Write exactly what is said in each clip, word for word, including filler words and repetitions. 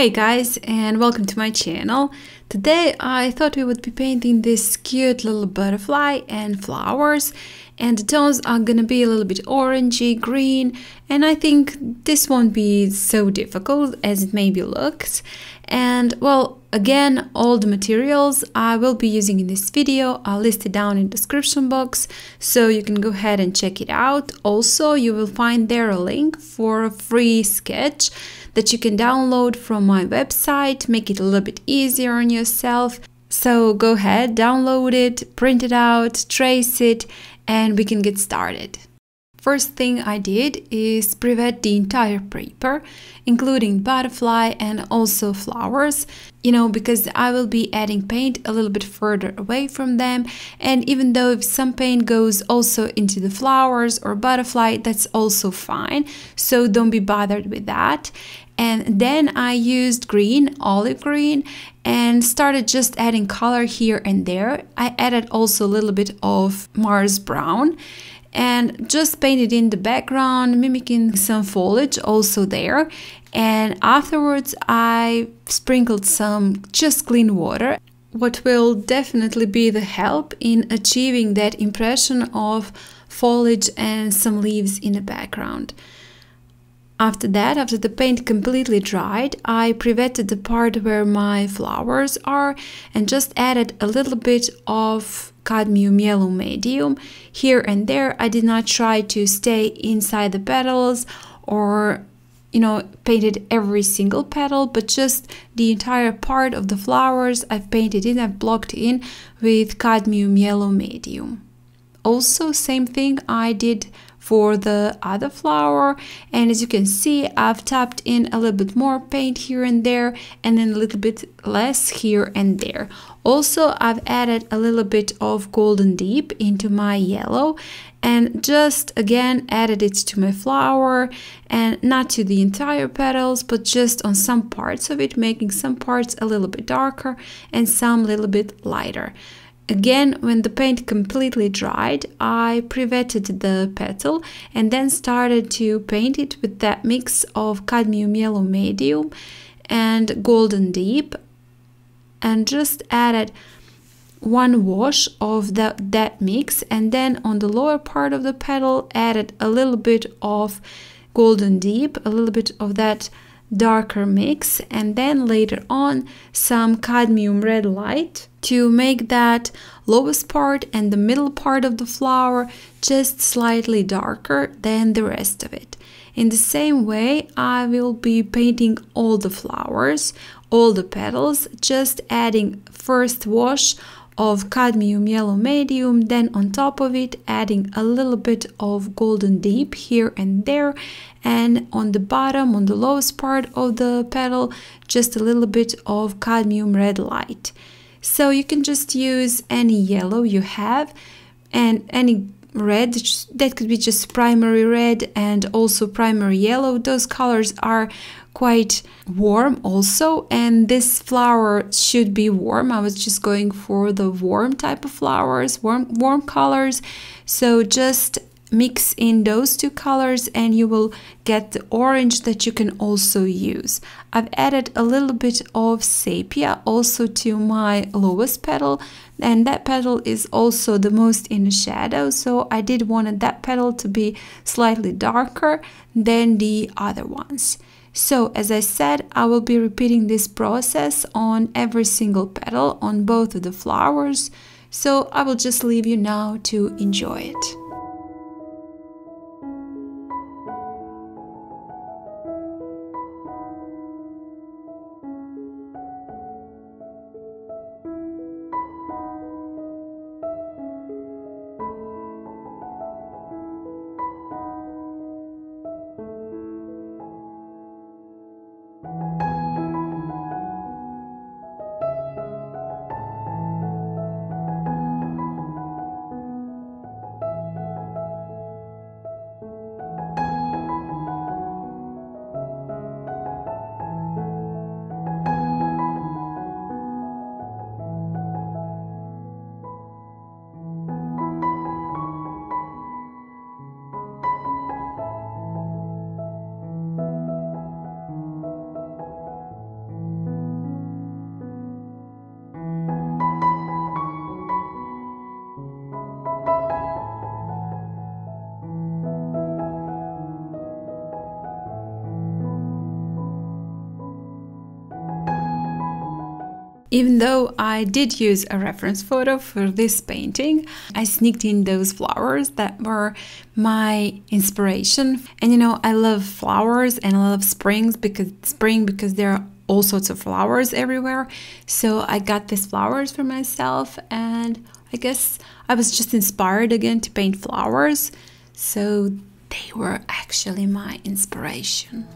Hey guys, and welcome to my channel. Today I thought we would be painting this cute little butterfly and flowers, and the tones are gonna be a little bit orangey, green, and I think this won't be so difficult as it maybe looks. And well, again, all the materials I will be using in this video are listed down in the description box, so you can go ahead and check it out. Also, you will find there a link for a free sketch that you can download from my website, make it a little bit easier on yourself. So go ahead, download it, print it out, trace it, and we can get started. First thing I did is pre-wet the entire paper, including butterfly and also flowers, you know, because I will be adding paint a little bit further away from them. And even though if some paint goes also into the flowers or butterfly, that's also fine, so don't be bothered with that. And then I used green, olive green, and started just adding color here and there. I added also a little bit of Mars Brown and just painted in the background, mimicking some foliage also there. And afterwards I sprinkled some just clean water, what will definitely be the help in achieving that impression of foliage and some leaves in the background. After that, after the paint completely dried, I pre-wetted the part where my flowers are and just added a little bit of cadmium yellow medium here and there. I did not try to stay inside the petals or, you know, painted every single petal, but just the entire part of the flowers I've painted in, I've blocked in with cadmium yellow medium. Also, same thing I did for the other flower, and as you can see, I've tapped in a little bit more paint here and there, and then a little bit less here and there. Also, I've added a little bit of Golden Deep into my yellow and just again added it to my flower, and not to the entire petals, but just on some parts of it, making some parts a little bit darker and some little bit lighter. Again, when the paint completely dried, I pre-wetted the petal and then started to paint it with that mix of cadmium yellow medium and golden deep, and just added one wash of the, that mix, and then on the lower part of the petal added a little bit of golden deep, a little bit of that darker mix, and then later on some cadmium red light to make that lowest part and the middle part of the flower just slightly darker than the rest of it. In the same way, I will be painting all the flowers, all the petals, just adding first wash of cadmium yellow medium, then on top of it adding a little bit of golden deep here and there, and on the bottom, on the lowest part of the petal, just a little bit of cadmium red light. So you can just use any yellow you have and any red, that could be just primary red and also primary yellow. Those colors are quite warm also, and this flower should be warm. I was just going for the warm type of flowers, warm warm colors, so just mix in those two colors and you will get the orange that you can also use. I've added a little bit of sepia also to my lowest petal, and that petal is also the most in the shadow, so I did want that petal to be slightly darker than the other ones. So as I said, I will be repeating this process on every single petal on both of the flowers, so I will just leave you now to enjoy it. even though I did use a reference photo for this painting, I sneaked in those flowers that were my inspiration. And you know, I love flowers and I love springs because spring because there are all sorts of flowers everywhere. So I got these flowers for myself, and I guess I was just inspired again to paint flowers. So they were actually my inspiration.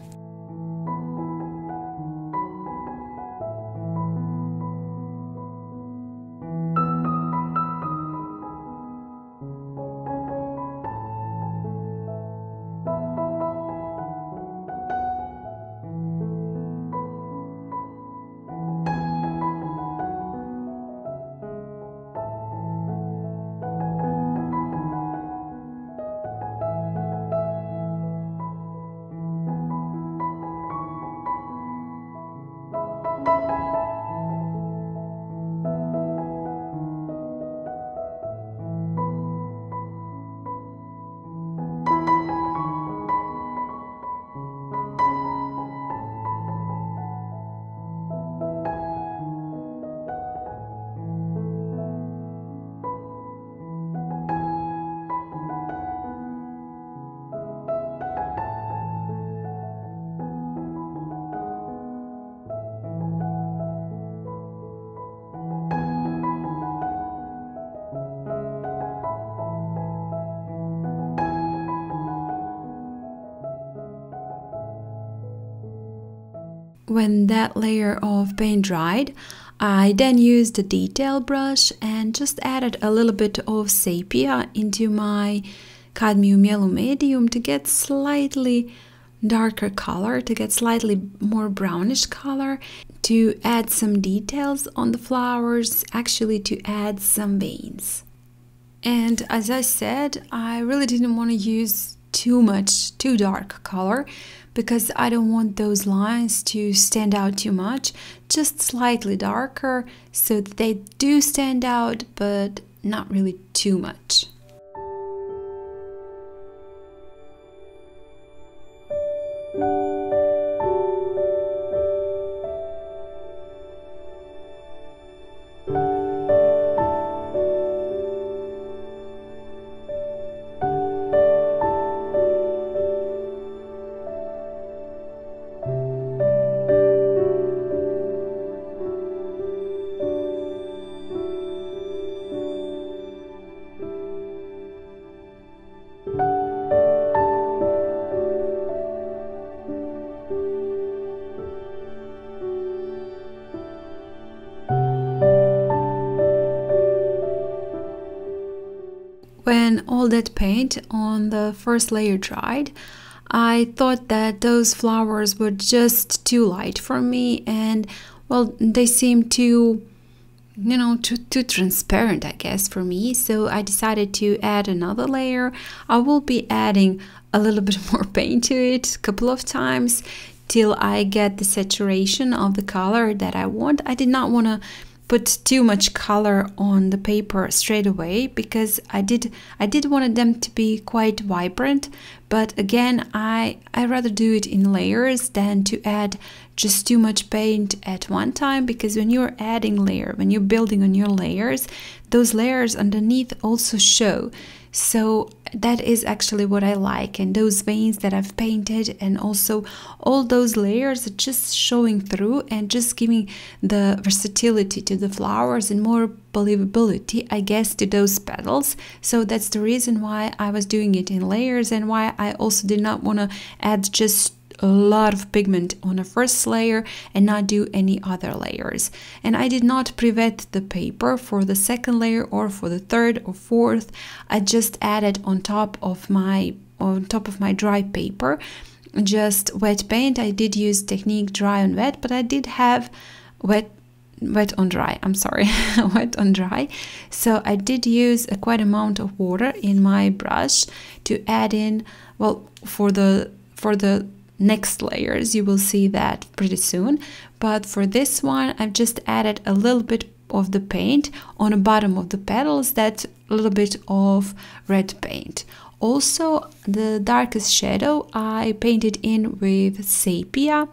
When that layer of paint dried, I then used a detail brush and just added a little bit of sepia into my cadmium yellow medium to get slightly darker color, to get slightly more brownish color, to add some details on the flowers, actually to add some veins. And as I said, I really didn't want to use too much, too dark color, because I don't want those lines to stand out too much, just slightly darker so that they do stand out, but not really too much. When all that paint on the first layer dried, I thought that those flowers were just too light for me, and well, they seemed too, you know, too, too transparent, I guess, for me. So I decided to add another layer. I will be adding a little bit more paint to it a couple of times till I get the saturation of the color that I want. I did not want to put too much color on the paper straight away, because I did I did want them to be quite vibrant, but again, I I rather do it in layers than to add just too much paint at one time, because when you're adding layer, when you're building on your layers, those layers underneath also show. So that is actually what I like, and those veins that I've painted and also all those layers are just showing through and just giving the versatility to the flowers and more believability, I guess, to those petals. So that's the reason why I was doing it in layers, and why I also did not want to add just a lot of pigment on a first layer and not do any other layers. And I did not pre-wet the paper for the second layer or for the third or fourth. I just added on top of my on top of my dry paper just wet paint. I did use technique dry on wet, but I did have wet wet on dry, I'm sorry, wet on dry. So I did use a quite amount of water in my brush to add in, well, for the for the next layers, you will see that pretty soon, but for this one I've just added a little bit of the paint on the bottom of the petals, that's a little bit of red paint. Also, the darkest shadow I painted in with sepia,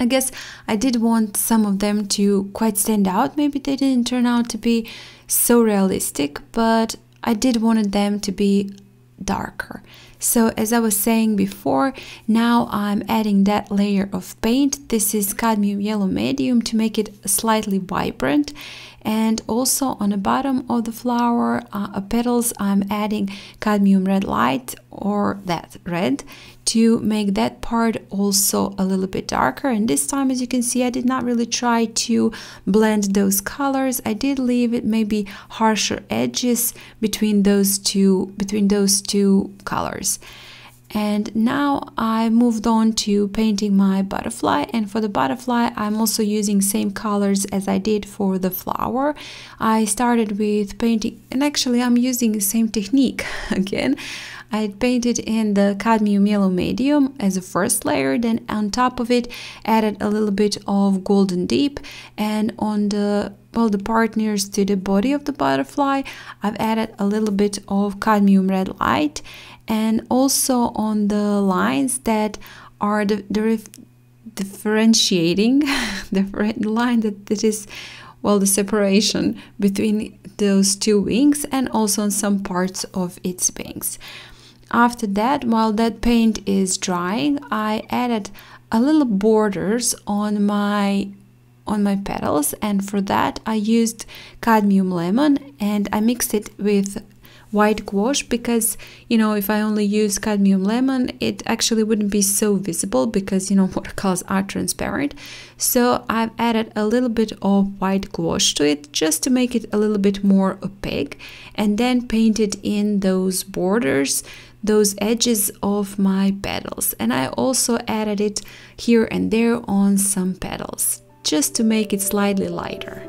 I guess I did want some of them to quite stand out. Maybe they didn't turn out to be so realistic, but I did want them to be darker. So as I was saying before, now I'm adding that layer of paint. This is cadmium yellow medium to make it slightly vibrant. And also on the bottom of the flower uh, petals, I'm adding cadmium red light, or that red, to make that part also a little bit darker. And this time, as you can see, I did not really try to blend those colors. I did leave it maybe harsher edges between those two between those two colors. And now I moved on to painting my butterfly, and for the butterfly I'm also using same colors as I did for the flower. I started with painting, and actually I'm using the same technique again. I painted in the cadmium yellow medium as a first layer, then on top of it added a little bit of golden deep, and on the well, the part nearest to the body of the butterfly, I've added a little bit of cadmium red light. And also on the lines that are the, the differentiating, the line that, that is, well, the separation between those two wings, and also on some parts of its wings. After that, while that paint is drying, I added a little borders on my on my petals, and for that I used cadmium lemon, and I mixed it with white gouache, because, you know, if I only use cadmium lemon, it actually wouldn't be so visible, because, you know, watercolors are transparent. So I've added a little bit of white gouache to it, just to make it a little bit more opaque, and then painted in those borders, those edges of my petals. And I also added it here and there on some petals, just to make it slightly lighter.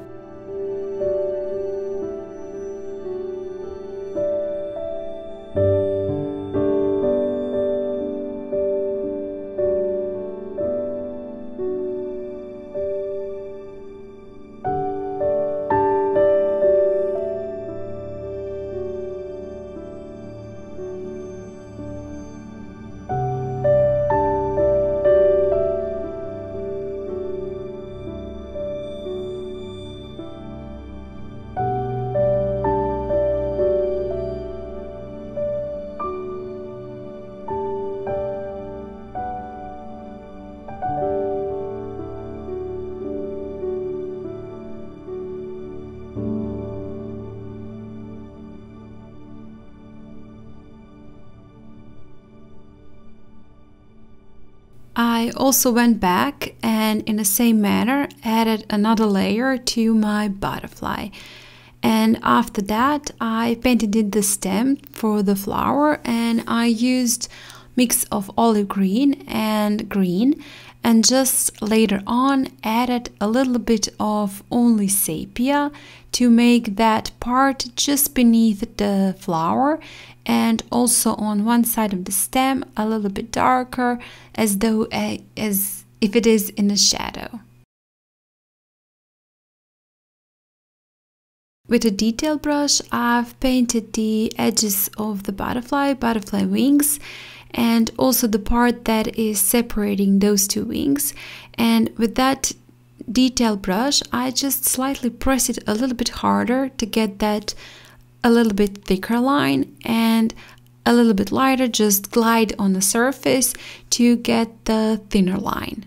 I also went back and in the same manner added another layer to my butterfly, and after that I painted in the stem for the flower, and I used mix of olive green and green, and just later on added a little bit of only sepia to make that part just beneath the flower, and also on one side of the stem a little bit darker, as though a, as if it is in a shadow. With a detail brush I've painted the edges of the butterfly, butterfly wings, and also the part that is separating those two wings. And with that detail brush I just slightly press it a little bit harder to get that a little bit thicker line, and a little bit lighter, just glide on the surface to get the thinner line.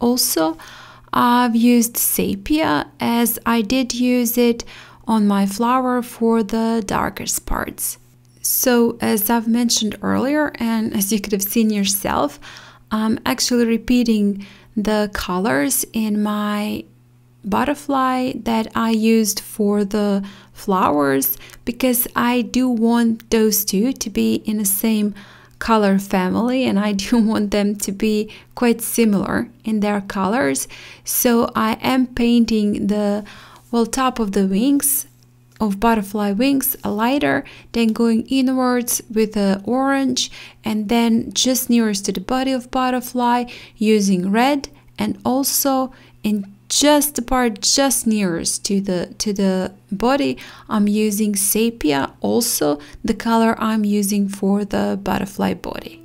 Also, I've used sepia, as I did use it on my flower for the darkest parts. So as I've mentioned earlier, and as you could have seen yourself, I'm actually repeating the colors in my butterfly that I used for the flowers, because I do want those two to be in the same color family, and I do want them to be quite similar in their colors. So I am painting the well top of the wings of butterfly wings a lighter, then going inwards with a orange, and then just nearest to the body of butterfly using red, and also in just the part just nearest to the to the body I'm using sepia, also the color I'm using for the butterfly body.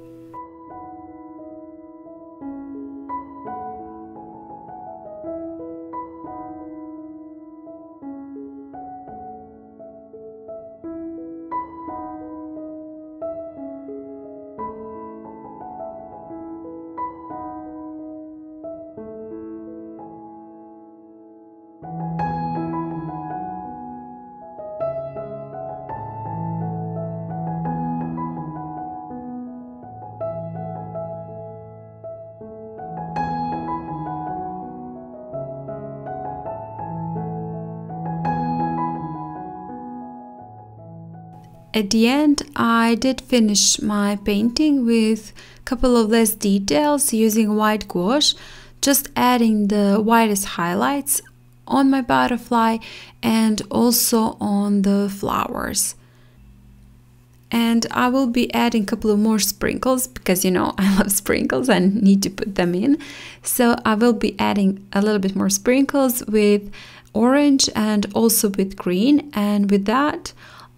At the end, I did finish my painting with a couple of less details using white gouache, just adding the whitest highlights on my butterfly and also on the flowers. And I will be adding a couple of more sprinkles because, you know, I love sprinkles and need to put them in. So I will be adding a little bit more sprinkles with orange and also with green. And with that,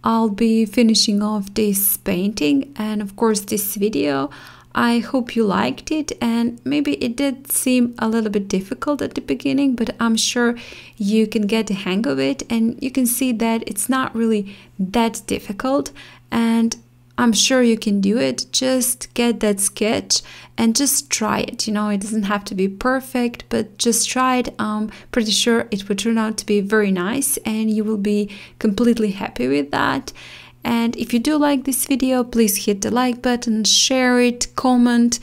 I'll be finishing off this painting and, of course, this video. I hope you liked it, and maybe it did seem a little bit difficult at the beginning, but I'm sure you can get the hang of it and you can see that it's not really that difficult. And I'm sure you can do it. Just get that sketch and just try it. You know, it doesn't have to be perfect, but just try it. I'm pretty sure it will turn out to be very nice and you will be completely happy with that. And if you do like this video, please hit the like button, share it, comment,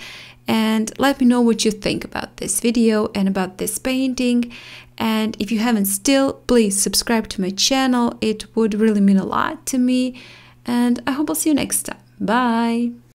and let me know what you think about this video and about this painting. And if you haven't still, please subscribe to my channel. It would really mean a lot to me. And I hope I'll see you next time. Bye!